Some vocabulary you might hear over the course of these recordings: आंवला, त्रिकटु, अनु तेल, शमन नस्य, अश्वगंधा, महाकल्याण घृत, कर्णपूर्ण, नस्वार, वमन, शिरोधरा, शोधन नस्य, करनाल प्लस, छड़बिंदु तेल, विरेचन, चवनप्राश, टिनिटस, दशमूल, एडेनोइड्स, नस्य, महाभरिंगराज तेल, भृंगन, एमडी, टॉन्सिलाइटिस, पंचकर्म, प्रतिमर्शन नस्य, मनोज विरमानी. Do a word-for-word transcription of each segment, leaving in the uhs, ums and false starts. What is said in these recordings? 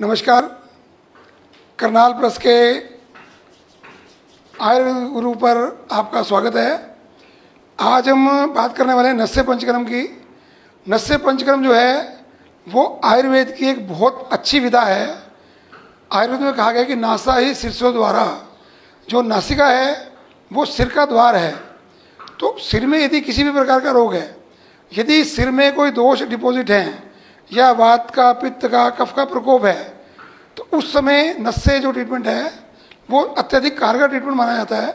नमस्कार। करनाल प्लस के आयुर्वेद गुरु पर आपका स्वागत है। आज हम बात करने वाले हैं नस्य पंचकर्म की। नस्य पंचकर्म जो है वो आयुर्वेद की एक बहुत अच्छी विधा है। आयुर्वेद में कहा गया कि नासा ही सिरसो द्वारा, जो नासिका है वो सिर का द्वार है। तो सिर में यदि किसी भी प्रकार का रोग है, यदि सिर में कोई दोष डिपॉजिट है या वात का, पित्त का, कफ का प्रकोप है, तो उस समय नस्य जो ट्रीटमेंट है वो अत्यधिक कारगर ट्रीटमेंट माना जाता है।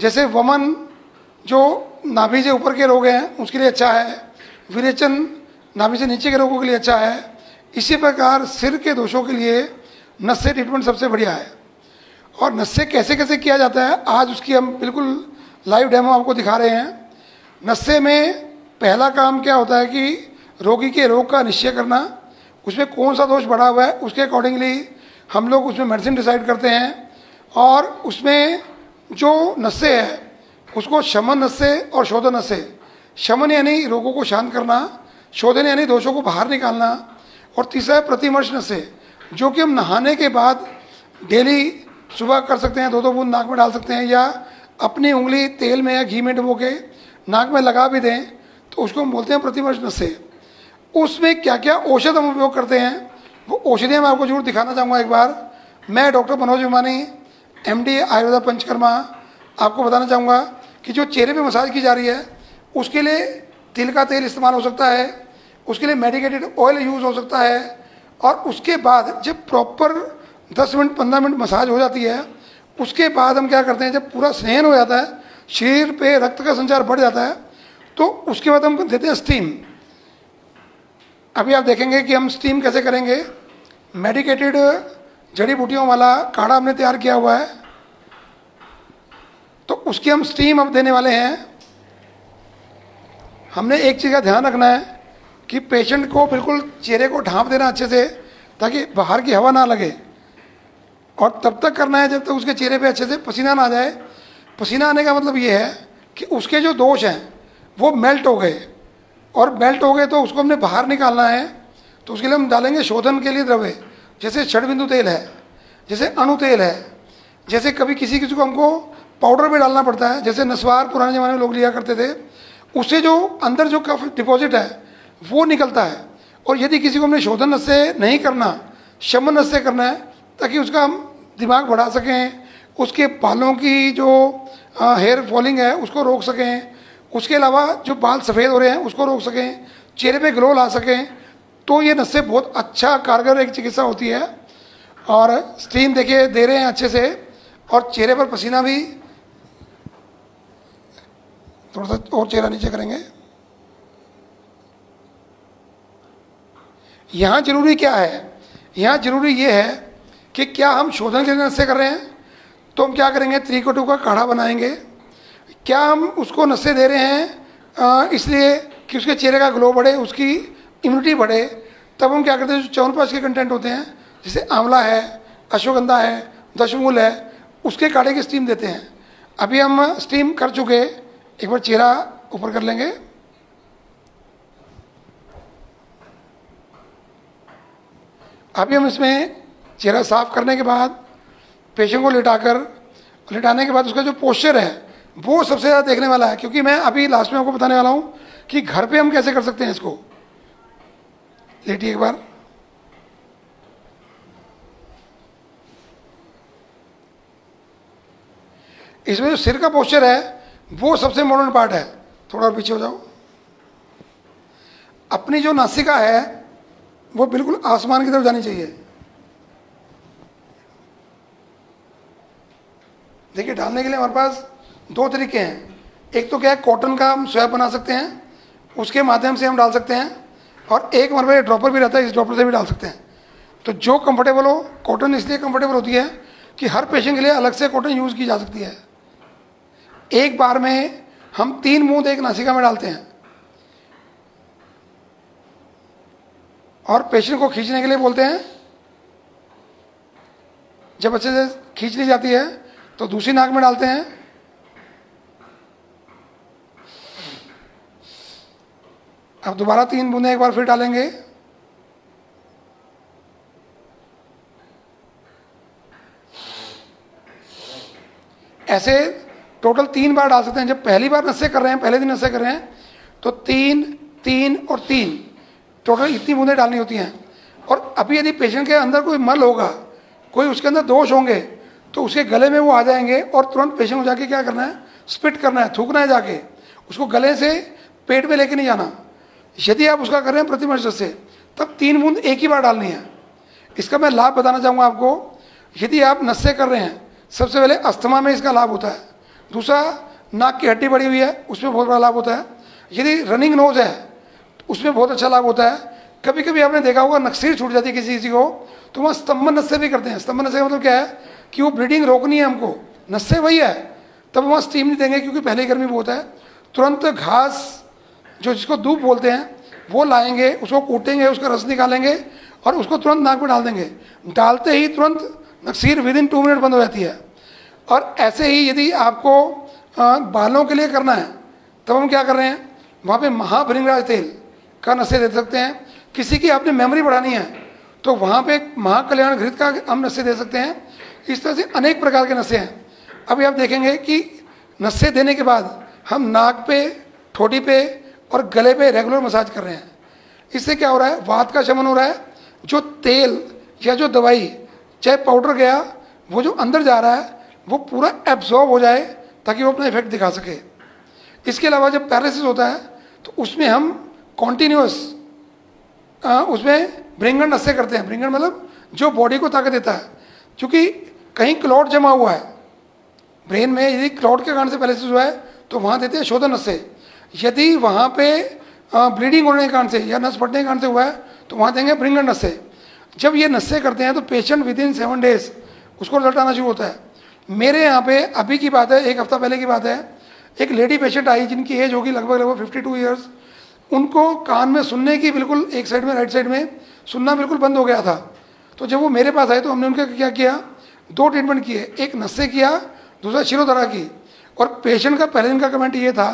जैसे वमन जो नाभि से ऊपर के रोग हैं उसके लिए अच्छा है, विरेचन नाभि से नीचे के रोगों के लिए अच्छा है। इसी प्रकार सिर के दोषों के लिए नस्य ट्रीटमेंट सबसे बढ़िया है। और नस्य कैसे कैसे किया जाता है, आज उसकी हम बिल्कुल लाइव डेमो आपको दिखा रहे हैं। नस्य में पहला काम क्या होता है कि रोगी के रोग का निश्चय करना, उसमें कौन सा दोष बढ़ा हुआ है उसके अकॉर्डिंगली हम लोग उसमें मेडिसिन डिसाइड करते हैं। और उसमें जो नस्य है उसको शमन नस्य और शोधन नस्य, शमन यानी रोगों को शांत करना, शोधन यानी दोषों को बाहर निकालना, और तीसरा है प्रतिमर्शन नस्य, जो कि हम नहाने के बाद डेली सुबह कर सकते हैं। दो दो बूंद नाक में डाल सकते हैं या अपनी उंगली तेल में या घी में डुबो के नाक में लगा भी दें, तो उसको हम बोलते हैं प्रतिमर्शन नस्य। उसमें क्या क्या औषध हम उपयोग करते हैं वो औषधियाँ मैं आपको जरूर दिखाना चाहूँगा एक बार। मैं डॉक्टर मनोज विरमानी, एमडी आयुर्वेदा पंचकर्मा, आपको बताना चाहूँगा कि जो चेहरे पे मसाज की जा रही है उसके लिए तिल का तेल इस्तेमाल हो सकता है, उसके लिए मेडिकेटेड ऑयल यूज़ हो सकता है। और उसके बाद जब प्रॉपर दस मिनट पंद्रह मिनट मसाज हो जाती है, उसके बाद हम क्या करते हैं, जब पूरा स्नेहन हो जाता है, शरीर पर रक्त का संचार बढ़ जाता है, तो उसके बाद हम देते हैं स्टीम। अभी आप देखेंगे कि हम स्टीम कैसे करेंगे। मेडिकेटेड जड़ी बूटियों वाला काढ़ा हमने तैयार किया हुआ है, तो उसकी हम स्टीम अब देने वाले हैं। हमने एक चीज़ का ध्यान रखना है कि पेशेंट को बिल्कुल चेहरे को ढांप देना अच्छे से, ताकि बाहर की हवा ना लगे, और तब तक करना है जब तक उसके चेहरे पे अच्छे से पसीना ना आ जाए। पसीना आने का मतलब ये है कि उसके जो दोष हैं वो मेल्ट हो गए, और बेल्ट हो गए तो उसको हमने बाहर निकालना है। तो उसके लिए हम डालेंगे शोधन के लिए द्रव्य, जैसे छड़बिंदु तेल है, जैसे अनु तेल है, जैसे कभी किसी किसी को हमको पाउडर भी डालना पड़ता है, जैसे नस्वार पुराने ज़माने में लोग लिया करते थे, उससे जो अंदर जो कफ डिपॉजिट है वो निकलता है। और यदि किसी को हमने शोधन नस्य नहीं करना, शमन नस्य करना है, ताकि उसका हम दिमाग बढ़ा सकें, उसके बालों की जो हेयर फॉलिंग है उसको रोक सकें, उसके अलावा जो बाल सफ़ेद हो रहे हैं उसको रोक सकें, चेहरे पे ग्लो ला सकें, तो ये नस्य बहुत अच्छा कारगर एक चिकित्सा होती है। और स्टीम देखिए दे रहे हैं अच्छे से, और चेहरे पर पसीना भी, थोड़ा सा और चेहरा नीचे करेंगे। यहाँ जरूरी क्या है, यहाँ जरूरी ये है कि क्या हम शोधन के लिए नस्य कर रहे हैं, तो हम क्या करेंगे, त्रिकटु का काढ़ा बनाएंगे। क्या हम उसको नस्य दे रहे हैं इसलिए कि उसके चेहरे का ग्लो बढ़े, उसकी इम्यूनिटी बढ़े, तब हम क्या करते हैं, जो चवनप्राश के कंटेंट होते हैं, जैसे आंवला है, अश्वगंधा है, दशमूल है, उसके काढ़े की स्टीम देते हैं। अभी हम स्टीम कर चुके, एक बार चेहरा ऊपर कर लेंगे। अभी हम इसमें चेहरा साफ करने के बाद पेशेंट को लिटाकर, लिटाने के बाद उसका जो पोस्चर है वो सबसे ज़्यादा देखने वाला है, क्योंकि मैं अभी लास्ट में आपको बताने वाला हूँ कि घर पे हम कैसे कर सकते हैं इसको। लेटिए एक बार, इसमें जो सिर का पोस्चर है वो सबसे इम्पोर्टेंट पार्ट है। थोड़ा और पीछे हो जाओ। अपनी जो नासिका है वो बिल्कुल आसमान की तरफ जानी चाहिए। देखिए, डालने के लिए हमारे पास दो तरीके हैं। एक तो क्या है, कॉटन का हम स्वैप बना सकते हैं, उसके माध्यम से हम डाल सकते हैं, और एक हमारे पास ड्रॉपर भी रहता है, इस ड्रॉपर से भी डाल सकते हैं। तो जो कंफर्टेबल हो, कॉटन इसलिए कंफर्टेबल होती है कि हर पेशेंट के लिए अलग से कॉटन यूज़ की जा सकती है। एक बार में हम तीन बूंद एक नासिका में डालते हैं, और पेशेंट को खींचने के लिए बोलते हैं। जब अच्छे से खींच ली जाती है तो दूसरी नाक में डालते हैं, अब दोबारा तीन बूंदें एक बार फिर डालेंगे, ऐसे टोटल तीन बार डाल सकते हैं। जब पहली बार नस्य कर रहे हैं, पहले दिन नस्य कर रहे हैं, तो तीन तीन और तीन टोटल इतनी बूंदें डालनी होती हैं। और अभी यदि पेशेंट के अंदर कोई मल होगा, कोई उसके अंदर दोष होंगे, तो उसके गले में वो आ जाएंगे और तुरंत पेशेंट को जाके क्या करना है, स्पिट करना है, थूकना है जाके, उसको गले से पेट में लेके नहीं जाना। यदि आप उसका कर रहे हैं प्रतिमर्शन से, तब तीन बूंद एक ही बार डालनी है। इसका मैं लाभ बताना चाहूँगा आपको। यदि आप नस्य कर रहे हैं, सबसे पहले अस्थमा में इसका लाभ होता है। दूसरा, नाक की हड्डी बढ़ी हुई है, उसमें बहुत बड़ा लाभ होता है। यदि रनिंग नोज़ है, उसमें बहुत अच्छा लाभ होता है। कभी कभी आपने देखा होगा नक्सीर छूट जाती है किसी किसी को, तो वहाँ स्तंभन नस्य भी करते हैं। स्तंभन नस्य का मतलब क्या है कि वो ब्लीडिंग रोकनी है हमको, नस्य वही है, तब वहाँ स्टीम नहीं देंगे क्योंकि पहले गर्मी बहुत है। तुरंत घास, जो जिसको दूब बोलते हैं, वो लाएंगे, उसको कूटेंगे, उसका रस निकालेंगे और उसको तुरंत नाक में डाल देंगे। डालते ही तुरंत नक्सीर विद इन टू मिनट बंद हो जाती है। और ऐसे ही यदि आपको आ, बालों के लिए करना है, तब हम क्या कर रहे हैं, वहाँ पे महाभरिंगराज तेल का नस्य दे सकते हैं। किसी की आपने मेमोरी बढ़ानी है, तो वहाँ पे महाकल्याण घृत का हम नस्य दे सकते हैं। इस तरह से अनेक प्रकार के नस्य हैं। अभी आप देखेंगे कि नस्य देने के बाद हम नाक पे, ठोड़ी पे और गले पे रेगुलर मसाज कर रहे हैं। इससे क्या हो रहा है, वात का शमन हो रहा है। जो तेल या जो दवाई, चाहे पाउडर गया, वो जो अंदर जा रहा है वो पूरा एब्जॉर्ब हो जाए ताकि वो अपना इफेक्ट दिखा सके। इसके अलावा जब पैरालिसिस होता है, तो उसमें हम कॉन्टीन्यूस उसमें भृंगन नस्य करते हैं। भृंगन मतलब जो बॉडी को ताकत देता है, क्योंकि कहीं क्लॉट जमा हुआ है ब्रेन में, यदि क्लॉट के कारण से पैरालिसिस हुआ है तो वहाँ देते हैं शोधन नस्य। यदि वहाँ पे ब्लीडिंग होने के कारण से या नस फटने के कारण से हुआ है, तो वहाँ देंगे भृंगन नस्य। जब ये नस्य करते हैं तो patient within seven days उसको रिजल्ट आना शुरू होता है। मेरे यहाँ पे अभी की बात है, एक हफ्ता पहले की बात है, एक लेडी पेशेंट आई जिनकी एज होगी लगभग लगभग बावन इयर्स। उनको कान में सुनने की बिल्कुल, एक साइड में, राइट साइड में सुनना बिल्कुल बंद हो गया था। तो जब वो मेरे पास आए तो हमने उनका क्या किया, दो ट्रीटमेंट किए, एक नस्य किया, दूसरा शिरोधरा की। और पेशेंट का पहले दिन का कमेंट ये था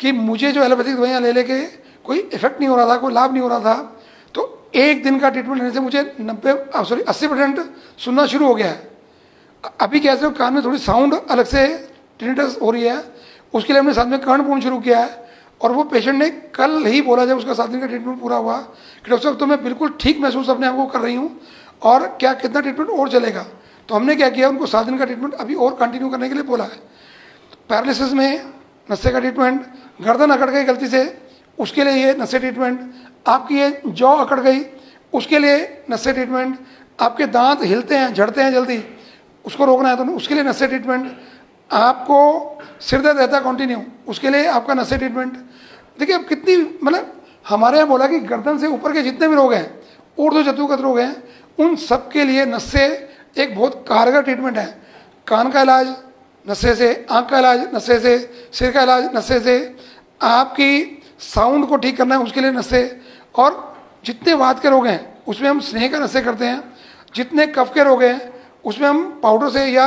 कि मुझे जो एलोपैथिक दवाइयाँ ले लेके कोई इफेक्ट नहीं हो रहा था, कोई लाभ नहीं हो रहा था, तो एक दिन का ट्रीटमेंट लेने से मुझे नब्बे सॉरी अस्सी परसेंट सुनना शुरू हो गया है। अभी कैसे हो, कान में थोड़ी साउंड अलग से टिनिटस हो रही है, उसके लिए हमने साथ में कर्णपूर्ण शुरू किया है। और वो पेशेंट ने कल ही बोला, जब उसका सात दिन का ट्रीटमेंट पूरा हुआ, कि डॉक्टर साहब तो मैं बिल्कुल ठीक महसूस अपने आप को कर रही हूँ, और क्या कितना ट्रीटमेंट और चलेगा। तो हमने क्या किया, उनको सात दिन का ट्रीटमेंट अभी और कंटिन्यू करने के लिए बोला है। पैरालिसिस में नस्य का ट्रीटमेंट, गर्दन अकड़ गई गलती से, उसके लिए ये नस्य ट्रीटमेंट, आपकी ये जौ अकड़ गई, उसके लिए नस्य ट्रीटमेंट, आपके दांत हिलते हैं, झड़ते हैं जल्दी, उसको रोकना है तो उसके लिए नस्य ट्रीटमेंट, आपको सिर दर्द रहता है कंटिन्यू, उसके लिए आपका नस्य ट्रीटमेंट। देखिए अब कितनी, मतलब हमारे यहाँ बोला कि गर्दन से ऊपर के जितने भी रोग हैं, ऊर्ध्व जतुगत रोग हैं, उन सब के लिए नस्य एक बहुत कारगर ट्रीटमेंट है। कान का इलाज नस्य से, आँख का इलाज नस्य से, सिर का इलाज नस्य से, आपकी साउंड को ठीक करना है उसके लिए नस्य, और जितने वात के रोग हैं उसमें हम स्नेह का नस्य करते हैं, जितने कफ के रोग हैं उसमें हम पाउडर से या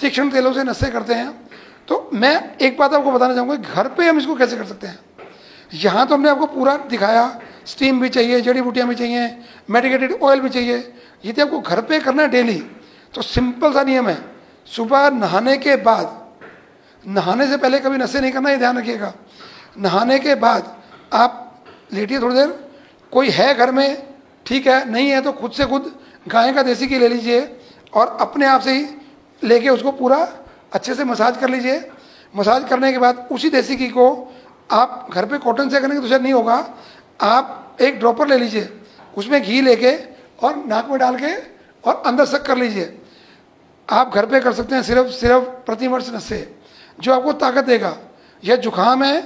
तीक्ष्ण तेलों से नस्य करते हैं। तो मैं एक बात आपको बताना चाहूँगा, घर पे हम इसको कैसे कर सकते हैं। यहाँ तो हमने आपको पूरा दिखाया, स्टीम भी चाहिए, जड़ी बूटियाँ भी चाहिए, मेडिकेटेड ऑयल भी चाहिए। यदि आपको घर पे करना है डेली, तो सिंपल सा नियम है, सुबह नहाने के बाद, नहाने से पहले कभी नस्य नहीं करना, ये ध्यान रखिएगा। नहाने के बाद आप लेटिए थोड़ी देर, कोई है घर में ठीक है, नहीं है तो खुद से खुद गाय का देसी घी ले लीजिए और अपने आप से ही लेके उसको पूरा अच्छे से मसाज कर लीजिए। मसाज करने के बाद उसी देसी घी को आप घर पे कॉटन से करेंगे तो शायद नहीं होगा, आप एक ड्रॉपर ले लीजिए, उसमें घी लेके और नाक में डाल के और अंदर सक कर लीजिए। आप घर पे कर सकते हैं सिर्फ सिर्फ प्रतिमर्शन नस्य, जो आपको ताकत देगा। या जुखाम है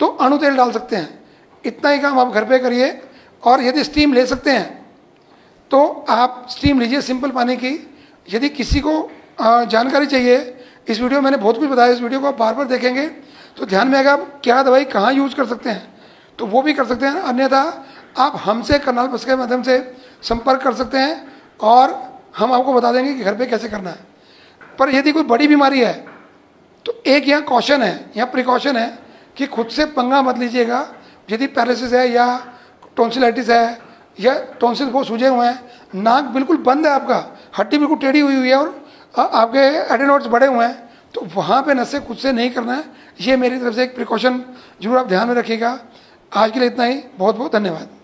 तो अनु तेल डाल सकते हैं। इतना ही काम आप घर पे करिए। और यदि स्टीम ले सकते हैं तो आप स्टीम लीजिए सिंपल पानी की। यदि किसी को जानकारी चाहिए, इस वीडियो मैंने बहुत कुछ बताया, इस वीडियो को आप बार बार देखेंगे तो ध्यान में आएगा आप क्या दवाई कहाँ यूज़ कर सकते हैं, तो वो भी कर सकते हैं। अन्यथा आप हमसे करनाल प्लस के माध्यम से संपर्क कर सकते हैं और हम आपको बता देंगे कि घर पे कैसे करना है। पर यदि कोई बड़ी बीमारी है तो एक यहाँ कॉशन है, यहाँ प्रिकॉशन है कि खुद से पंगा मत लीजिएगा। यदि पैरालिसिस है या टॉन्सिलाइटिस है या टॉन्सिल बहुत सूझे हुए हैं, नाक बिल्कुल बंद है, आपका हड्डी बिल्कुल टेढ़ी हुई हुई है और आपके एडेनोइड्स बढ़े हुए हैं, तो वहाँ पे नशे खुद से नहीं करना है। ये मेरी तरफ से एक प्रिकॉशन जरूर आप ध्यान में रखिएगा। आज के लिए इतना ही, बहुत बहुत धन्यवाद।